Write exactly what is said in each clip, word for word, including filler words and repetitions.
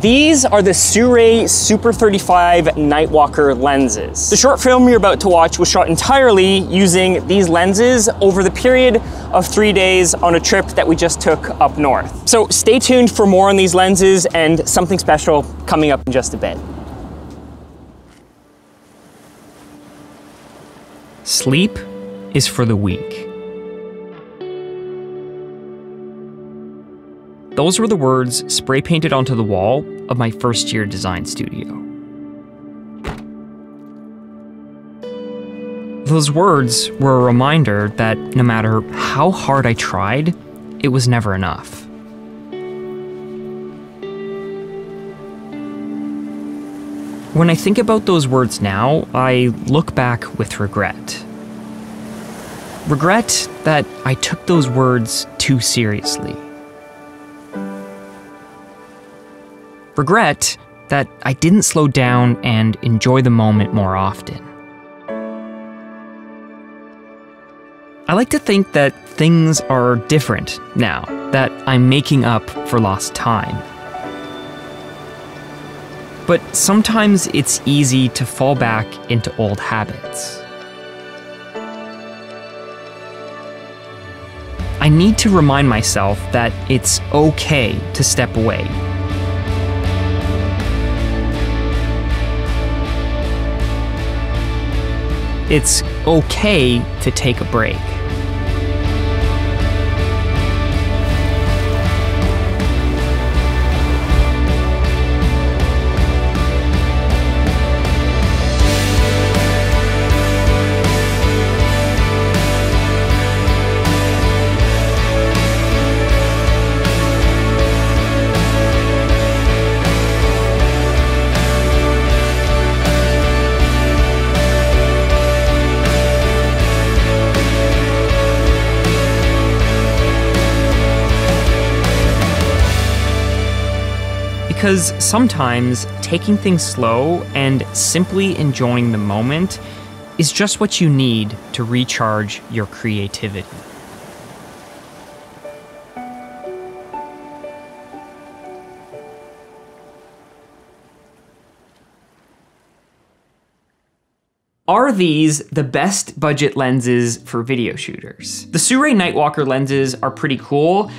These are the Sirui Super thirty-five Nightwalker lenses. The short film you're about to watch was shot entirely using these lenses over the period of three days on a trip that we just took up north. So stay tuned for more on these lenses and something special coming up in just a bit. Sleep is for the weak. Those were the words spray-painted onto the wall of my first-year design studio. Those words were a reminder that no matter how hard I tried, it was never enough. When I think about those words now, I look back with regret. Regret that I took those words too seriously. Regret that I didn't slow down and enjoy the moment more often. I like to think that things are different now, that I'm making up for lost time. But sometimes it's easy to fall back into old habits. I need to remind myself that it's okay to step away. It's okay to take a break. Because sometimes taking things slow and simply enjoying the moment is just what you need to recharge your creativity. Are these the best budget lenses for video shooters? The Sirui Nightwalker lenses are pretty cool,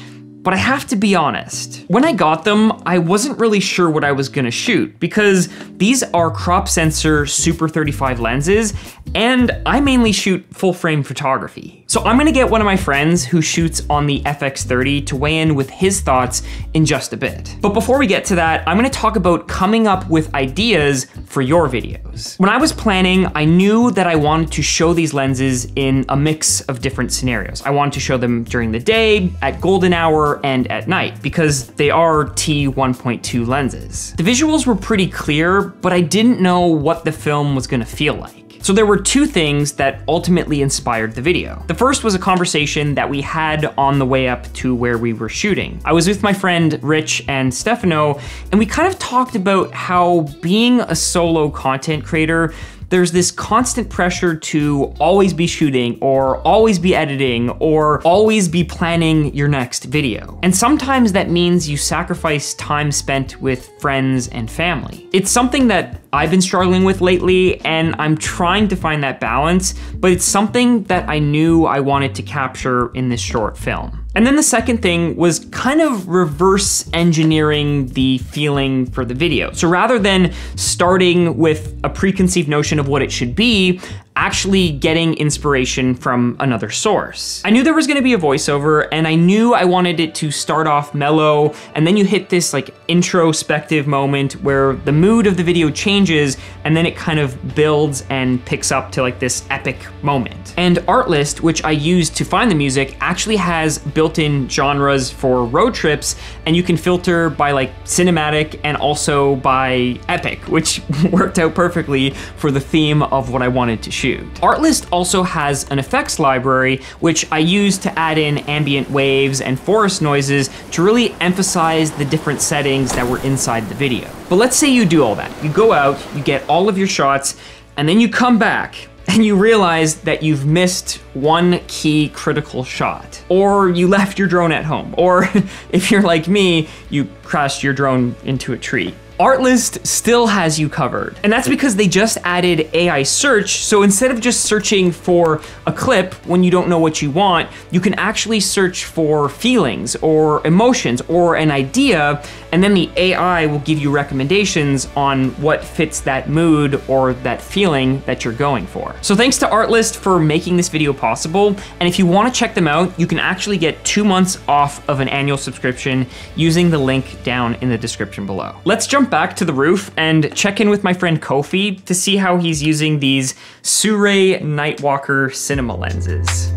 but I have to be honest. When I got them, I wasn't really sure what I was gonna shoot because these are crop sensor Super thirty-five lenses and I mainly shoot full frame photography. So I'm gonna get one of my friends who shoots on the F X thirty to weigh in with his thoughts in just a bit. But before we get to that, I'm gonna talk about coming up with ideas for your videos. When I was planning, I knew that I wanted to show these lenses in a mix of different scenarios. I wanted to show them during the day, at golden hour, and at night because they are T one point two lenses. The visuals were pretty clear, but I didn't know what the film was gonna feel like. So there were two things that ultimately inspired the video. The first was a conversation that we had on the way up to where we were shooting. I was with my friend Rich and Stefano, and we kind of talked about how being a solo content creator, there's this constant pressure to always be shooting or always be editing or always be planning your next video. And sometimes that means you sacrifice time spent with friends and family. It's something that I've been struggling with lately and I'm trying to find that balance, but it's something that I knew I wanted to capture in this short film. And then the second thing was kind of reverse engineering the feeling for the video. So rather than starting with a preconceived notion of what it should be, actually getting inspiration from another source. I knew there was gonna be a voiceover and I knew I wanted it to start off mellow and then you hit this like introspective moment where the mood of the video changes and then it kind of builds and picks up to like this epic moment. And Artlist, which I use to find the music, actually has built-in genres for road trips and you can filter by like cinematic and also by epic, which worked out perfectly for the theme of what I wanted to shoot. Shoot. Artlist also has an effects library, which I use to add in ambient waves and forest noises to really emphasize the different settings that were inside the video. But let's say you do all that. You go out, you get all of your shots, and then you come back and you realize that you've missed one key critical shot, or you left your drone at home, or if you're like me, you crashed your drone into a tree. Artlist still has you covered. And that's because they just added A I search. So instead of just searching for a clip when you don't know what you want, you can actually search for feelings or emotions or an idea, and then the A I will give you recommendations on what fits that mood or that feeling that you're going for. So thanks to Artlist for making this video possible. And if you want to check them out, you can actually get two months off of an annual subscription using the link down in the description below. Let's jump back to the roof and check in with my friend Kofi to see how he's using these Sirui Nightwalker cinema lenses.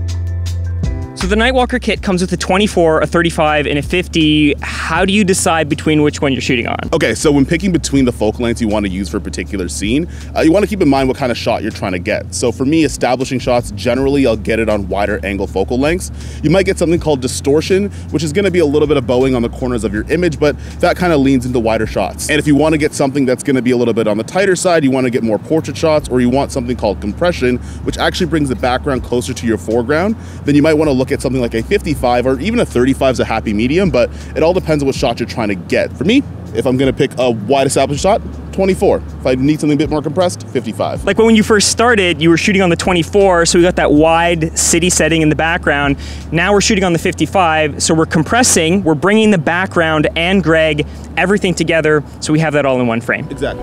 So the Nightwalker kit comes with a twenty-four, a thirty-five, and a fifty. How do you decide between which one you're shooting on? Okay, so when picking between the focal lengths you want to use for a particular scene, uh, you want to keep in mind what kind of shot you're trying to get. So for me, establishing shots, generally I'll get it on wider angle focal lengths. You might get something called distortion, which is going to be a little bit of bowing on the corners of your image, but that kind of leans into wider shots. And if you want to get something that's going to be a little bit on the tighter side, you want to get more portrait shots, or you want something called compression, which actually brings the background closer to your foreground, then you might want to look at something like a fifty-five, or even a thirty-five is a happy medium, but it all depends on what shot you're trying to get. For me, if I'm gonna pick a wide established shot, twenty-four. If I need something a bit more compressed, fifty-five. Like when you first started, you were shooting on the twenty-four, so we got that wide city setting in the background. Now we're shooting on the fifty-five, so we're compressing, we're bringing the background and Greg, everything together, so we have that all in one frame. Exactly.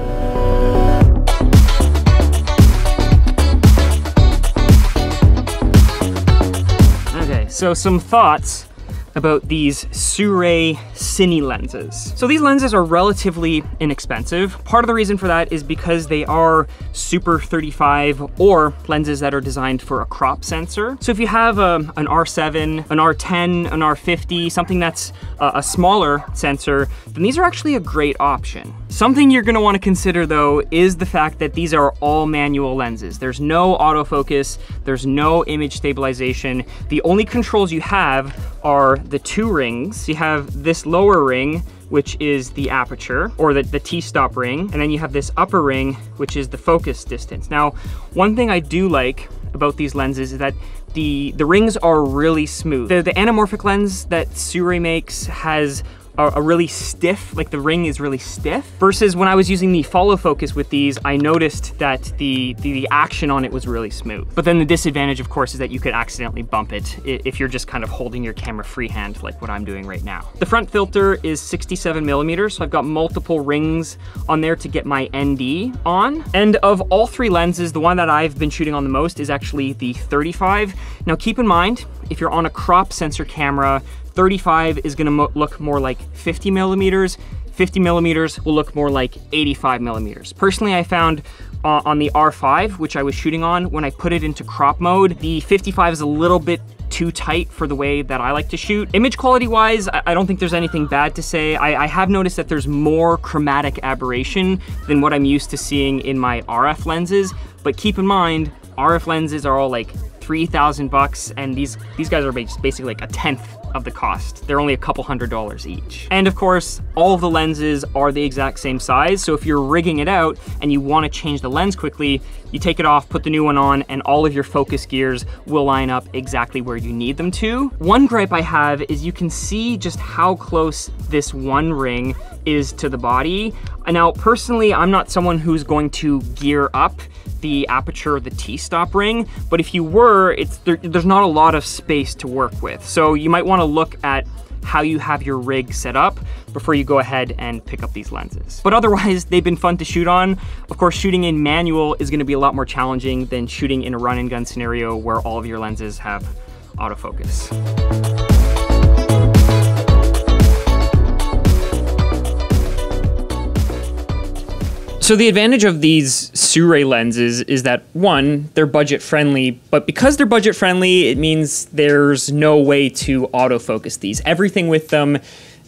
So some thoughts about these Sirui Cine lenses. So these lenses are relatively inexpensive. Part of the reason for that is because they are Super thirty-five, or lenses that are designed for a crop sensor. So if you have a, an R seven, an R ten, an R fifty, something that's a, a smaller sensor, then these are actually a great option. Something you're gonna wanna consider though is the fact that these are all manual lenses. There's no autofocus, there's no image stabilization. The only controls you have are the two rings. You have this lower ring, which is the aperture, or the, the T-stop ring, and then you have this upper ring, which is the focus distance. Now, one thing I do like about these lenses is that the, the rings are really smooth. The, the anamorphic lens that Sirui makes has a really stiff, like the ring is really stiff, versus when I was using the follow focus with these, I noticed that the, the, the action on it was really smooth. But then the disadvantage, of course, is that you could accidentally bump it if you're just kind of holding your camera freehand like what I'm doing right now. The front filter is sixty-seven millimeters, so I've got multiple rings on there to get my N D on. And of all three lenses, the one that I've been shooting on the most is actually the thirty-five. Now keep in mind, if you're on a crop sensor camera, thirty-five is gonna mo look more like fifty millimeters. fifty millimeters will look more like eighty-five millimeters. Personally, I found uh, on the R five, which I was shooting on, when I put it into crop mode, the fifty-five is a little bit too tight for the way that I like to shoot. Image quality wise, I don't think there's anything bad to say. I, I have noticed that there's more chromatic aberration than what I'm used to seeing in my R F lenses, but keep in mind, R F lenses are all like three thousand bucks, and these, these guys are basically like a tenth of the cost. They're only a couple hundred dollars each. And of course, all of the lenses are the exact same size, so if you're rigging it out and you want to change the lens quickly, you take it off, put the new one on, and all of your focus gears will line up exactly where you need them to. One gripe I have is you can see just how close this one ring is to the body. Now, personally, I'm not someone who's going to gear up the aperture, the T-stop ring, but if you were, it's there, there's not a lot of space to work with. So you might wanna look at how you have your rig set up before you go ahead and pick up these lenses. But otherwise, they've been fun to shoot on. Of course, shooting in manual is gonna be a lot more challenging than shooting in a run and gun scenario where all of your lenses have autofocus. So the advantage of these Sirui lenses is that, one, they're budget friendly, but because they're budget friendly, it means there's no way to autofocus these. Everything with them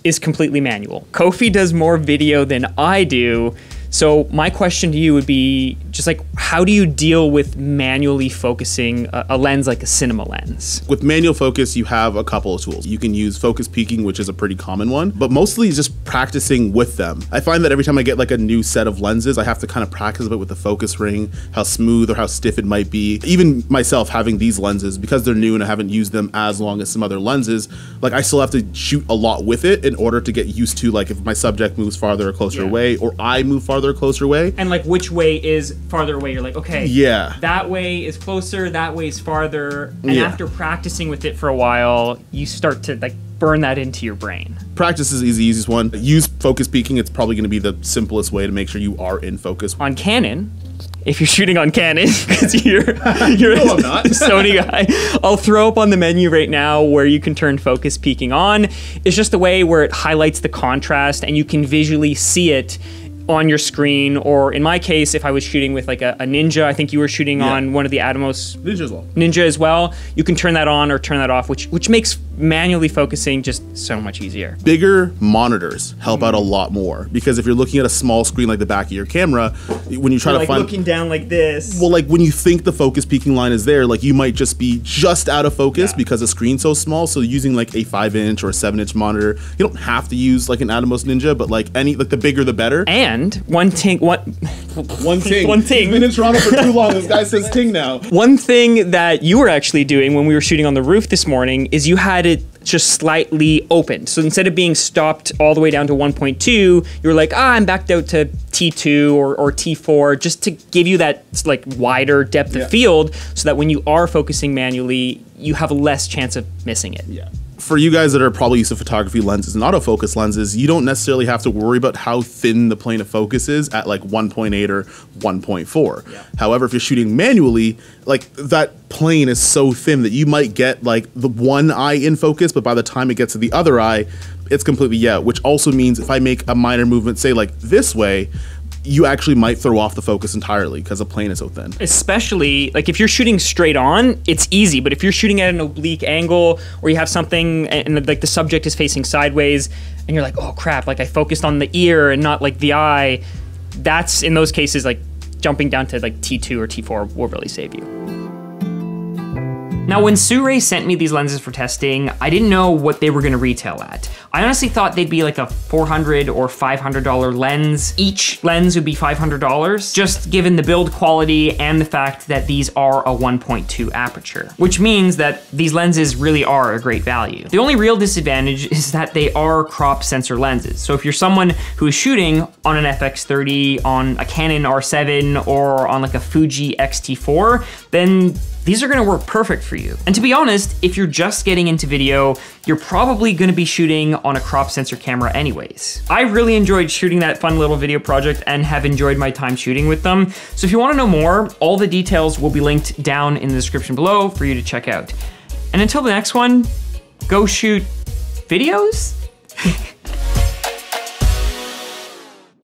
is completely manual. Kofi does more video than I do, so my question to you would be, just like, how do you deal with manually focusing a, a lens like a cinema lens? With manual focus, you have a couple of tools. You can use focus peaking, which is a pretty common one, but mostly just practicing with them. I find that every time I get like a new set of lenses, I have to kind of practice a bit with the focus ring, how smooth or how stiff it might be. Even myself having these lenses, because they're new and I haven't used them as long as some other lenses, like I still have to shoot a lot with it in order to get used to like if my subject moves farther or closer yeah. away, or I move farther or closer away. And like which way is farther away, you're like, okay, yeah, that way is closer, that way is farther. And yeah. after practicing with it for a while, you start to like burn that into your brain. Practice is the easiest one. Use focus peaking, it's probably gonna be the simplest way to make sure you are in focus. On Canon, if you're shooting on Canon, because you're, you're no, I'm not. a Sony guy, I'll throw up on the menu right now where you can turn focus peaking on. It's just the way where it highlights the contrast and you can visually see it on your screen, or in my case, if I was shooting with like a, a Ninja, I think you were shooting yeah. on one of the Atomos Ninja as well. Ninja as well. You can turn that on or turn that off, which which makes manually focusing just so much easier. Bigger monitors help mm-hmm. out a lot more, because if you're looking at a small screen like the back of your camera, when you try you're to like find looking down like this. Well, like when you think the focus peaking line is there, like you might just be just out of focus yeah. because the screen's so small. So using like a five inch or a seven inch monitor, you don't have to use like an Atomos Ninja, but like any like the bigger the better. And And one ting, one, one ting, one ting. He's been in Toronto for too long. This guy says ting now. One thing that you were actually doing when we were shooting on the roof this morning is you had it just slightly open. So instead of being stopped all the way down to one point two, you were like, ah, I'm backed out to T two or, or T four, just to give you that like wider depth yeah. of field, so that when you are focusing manually, you have less chance of missing it. Yeah. For you guys that are probably used to photography lenses and autofocus lenses, you don't necessarily have to worry about how thin the plane of focus is at like one point eight or one point four. Yeah. However, if you're shooting manually, like that plane is so thin that you might get like the one eye in focus, but by the time it gets to the other eye, it's completely yeah, which also means if I make a minor movement, say like this way, you actually might throw off the focus entirely because the plane is so thin. Especially like if you're shooting straight on, it's easy, but if you're shooting at an oblique angle or you have something and, and like the subject is facing sideways and you're like, oh crap, like I focused on the ear and not like the eye, that's in those cases, like jumping down to like T two or T four will really save you. Now, when Sirui sent me these lenses for testing, I didn't know what they were gonna retail at. I honestly thought they'd be like a four hundred dollar or five hundred dollar lens. Each lens would be five hundred dollars, just given the build quality and the fact that these are a one point two aperture, which means that these lenses really are a great value. The only real disadvantage is that they are crop sensor lenses. So if you're someone who is shooting on an F X thirty, on a Canon R seven, or on like a Fuji X T four, then these are gonna work perfect for you. And to be honest, if you're just getting into video, you're probably gonna be shooting on a crop sensor camera anyways. I really enjoyed shooting that fun little video project and have enjoyed my time shooting with them. So if you wanna know more, all the details will be linked down in the description below for you to check out. And until the next one, go shoot videos?